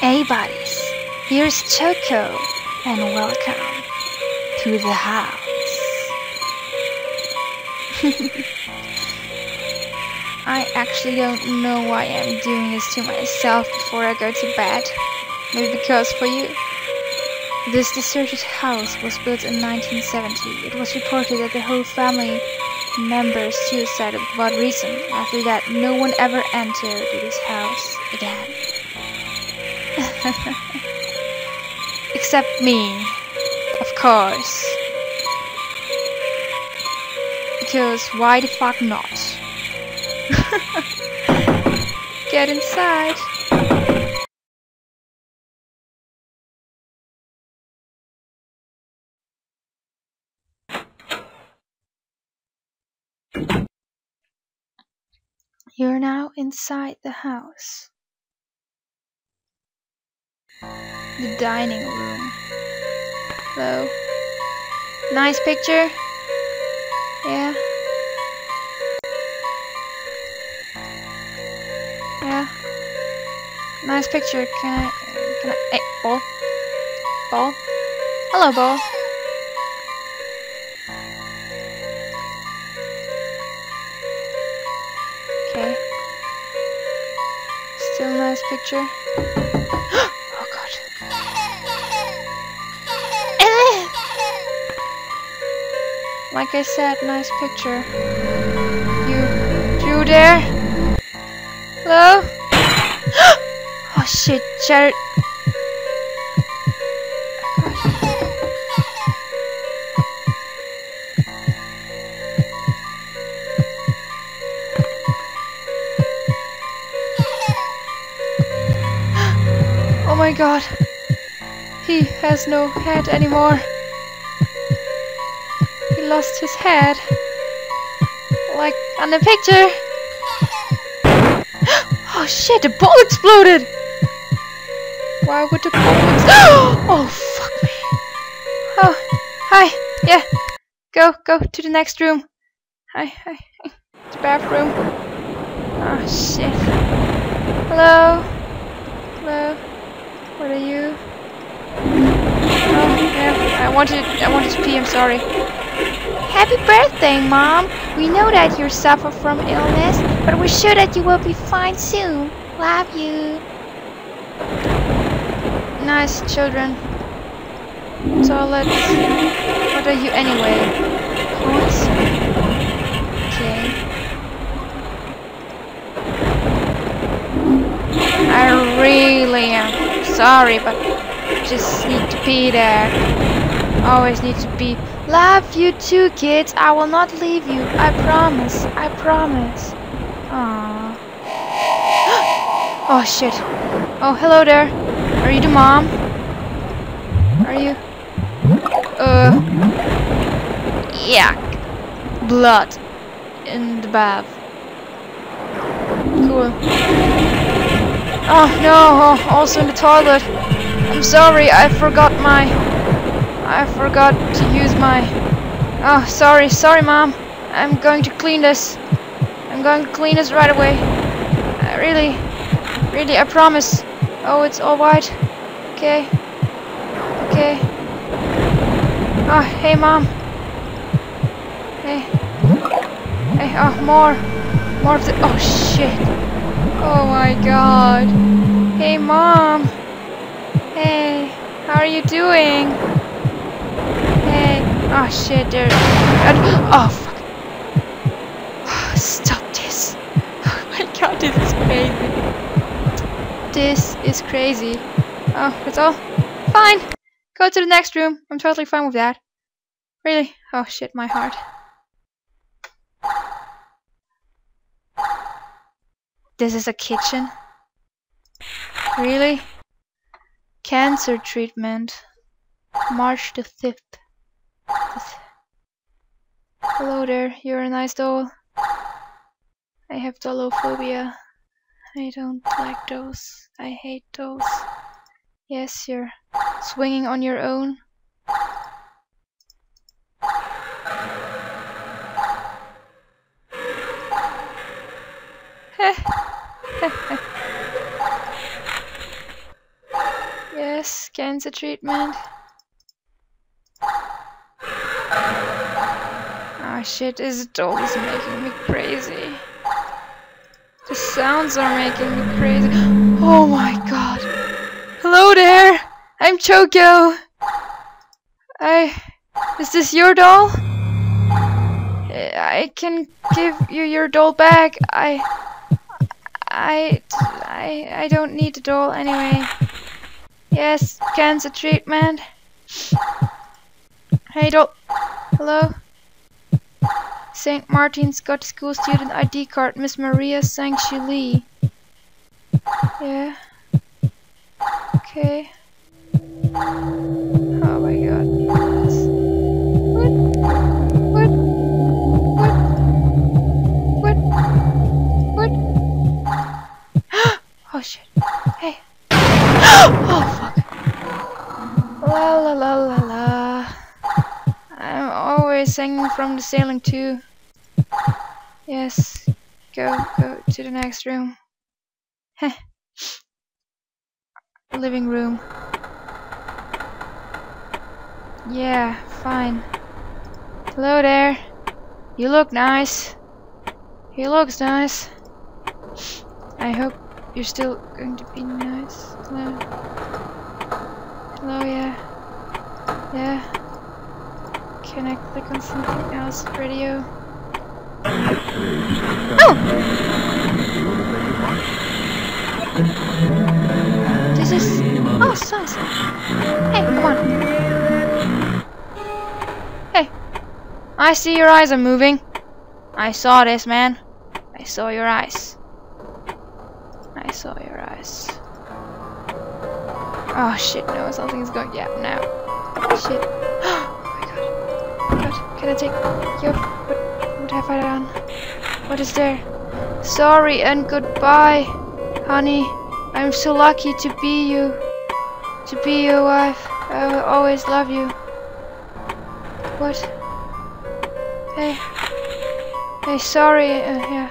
Hey buddies, here's Choco, and welcome to the house. I actually don't know why I'm doing this to myself before I go to bed. Maybe because for you. This deserted house was built in 1970. It was reported that the whole family members suicide of what reason. After that, no one ever entered this house again. Except me, of course. Because why the fuck not? Get inside. You're now inside the house. The dining room. Hello. Nice picture? Yeah. Yeah. Nice picture. Can I... Hey, ball. Ball. Hello, ball. Okay. Still nice picture. Oh god. Like I said, nice picture. You there? Hello? Oh shit, Jared. Oh my god, he has no head anymore. He lost his head, like on the picture. Oh shit, the ball exploded. Why would the ball explode? Oh fuck me. Oh, hi, yeah. Go to the next room. Hi. The bathroom. Oh shit. Hello. What are you? Oh, yeah. I wanted to pee, I'm sorry. Happy birthday, Mom! We know that you suffer from illness, but we're sure that you will be fine soon. Love you. Nice children. So let's... What are you anyway? Horse? Okay. I really am sorry, but just need to be there. Always need to be. Love you too, kids. I will not leave you. I promise. I promise. Aww. Oh shit. Oh, hello there. Are you the mom? Are you? Yuck. Blood in the bath. Cool. Oh no, oh, also in the toilet. I'm sorry, I forgot to use my... Oh, sorry Mom. I'm going to clean this. I'm going to clean this right away. Really, I promise. Oh, it's all white. Okay. Oh, hey Mom. Hey, oh, more of the... Oh, shit. Oh my god. Hey Mom. Hey, how are you doing? Hey. Oh shit, there's... Oh fuck. Oh, stop this. Oh my god, this is crazy. This is crazy. Oh, that's all? Fine. Go to the next room. I'm totally fine with that. Really? Oh shit, my heart. This is a kitchen? Really? Cancer treatment. March the 5th. Hello there, you're a nice doll. I have dollophobia. I don't like those. I hate those. Yes, you're swinging on your own. this cancer treatment. Ah, shit, this dog is making me crazy. The sounds are making me crazy. Oh my god. Hello there! I'm Choco! Is this your doll? I can give you your doll back. I don't need the doll anyway. Yes, cancer treatment. Hey doll. Hello? St. Martin's got school student ID card, Miss Maria Sangshili. Yeah. Okay. Oh my god. What? Oh shit. Hey. Oh fuck. La la la la la. I'm always hanging from the ceiling too. Yes. Go to the next room. Heh. Living room. Yeah, fine. Hello there. You look nice. He looks nice. I hope you're still going to be nice. Hello. Hello, yeah. Yeah. Can I click on something else? Radio. Oh! This is... Oh, sauce. Hey, come on. Hey. I see your eyes are moving. I saw this, man. I saw your eyes. I saw your eyes. Oh shit, no, something's going. Yeah, now. Shit. Oh my god. God, can I take. Yo, what have I done? What is there? Sorry and goodbye, honey. I'm so lucky to be you. To be your wife. I will always love you. What? Hey. Hey, sorry. Yeah.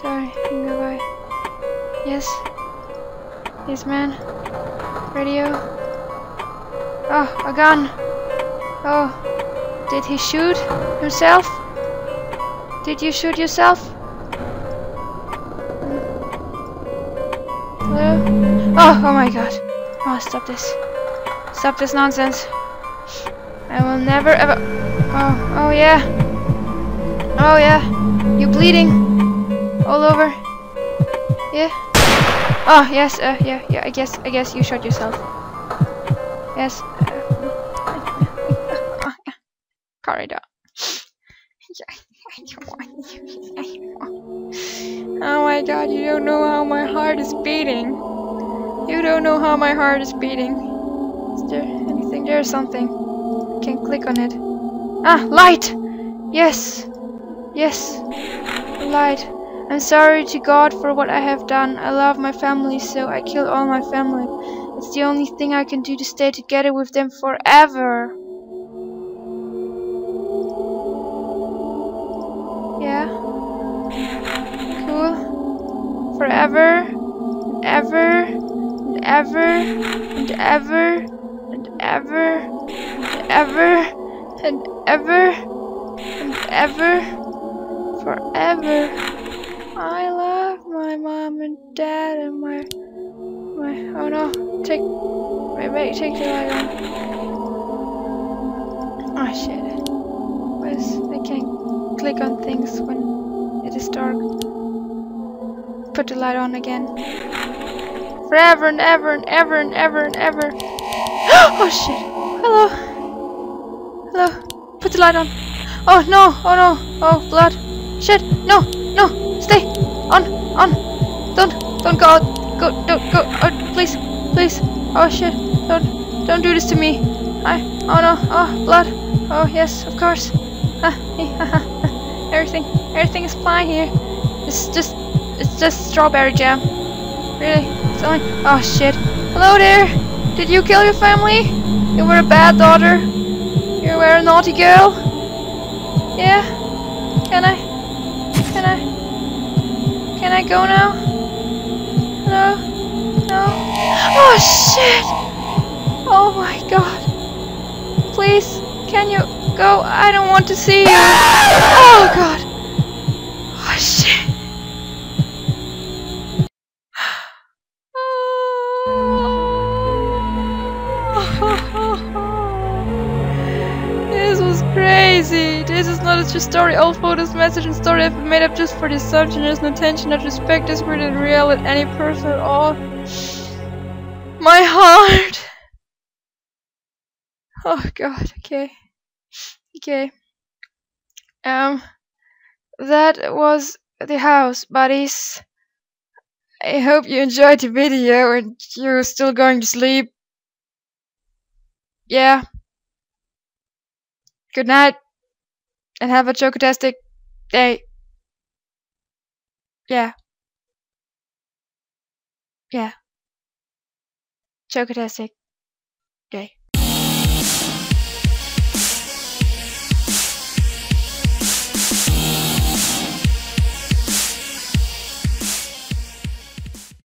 Sorry and goodbye. Yes. Yes, man. Radio. Oh, a gun. Oh. Did he shoot himself? Did you shoot yourself? Hello? Oh my god. Oh, stop this. Stop this nonsense. I will never ever... Oh, yeah. Oh, yeah. You're bleeding. All over. Yeah. Oh, yes, yeah, I guess you shot yourself. Yes. Corridor. Oh my god, you don't know how my heart is beating. You don't know how my heart is beating. Is there anything? There's something. I can click on it. Ah, light! Yes. Yes. Light. I'm sorry to God for what I have done. I love my family, so I kill all my family. It's the only thing I can do to stay together with them forever. Yeah? Cool. Forever. And ever. And ever. And ever. And ever. And ever. And ever. And ever. Forever. I love my mom and dad and my oh no, take the light on. Oh shit. I can't click on things when it is dark. Put the light on again. Forever and ever and ever and ever and ever. Oh shit. Hello. Hello. Put the light on. Oh no, oh no, oh blood. Shit, no, no. Stay on, don't go out, don't go out, please, oh shit, don't do this to me, oh no, oh blood, oh yes, of course, everything is fine here, it's just strawberry jam, really, it's only, oh shit, hello there, did you kill your family, you were a bad daughter, you were a naughty girl, yeah, can I go now? Hello? No? Oh shit! Oh my god. Please, can you go? I don't want to see you. Oh god. Oh shit. This was crazy. This is not a true story. All photos, message, and story have been made up just for this subject. There's no tension, not respect, this weird and real at any person at all. My heart. Oh god, okay. Okay. That was the house, buddies. I hope you enjoyed the video and you're still going to sleep. Yeah. Good night. And have a chocatastic day. Yeah. Yeah. Chocatastic day.